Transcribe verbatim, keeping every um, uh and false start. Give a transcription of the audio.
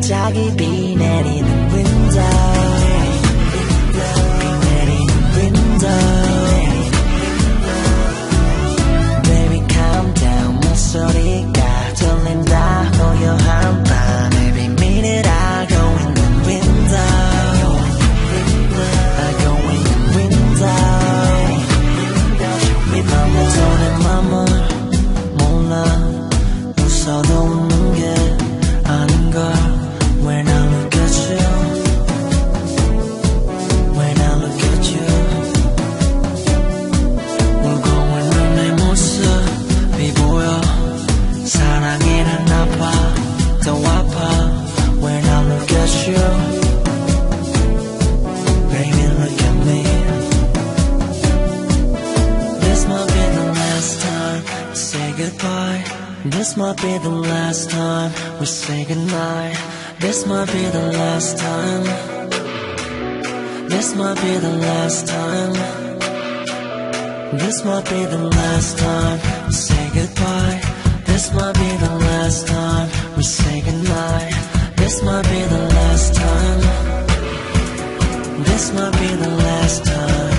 갑자기 비 내리는 window goodbye. This might be the last time we say goodnight. This might be the last time. This might be the last time. This might be the last time we say goodbye. This might be the last time we say goodnight. This might be the last time. This might be the last time.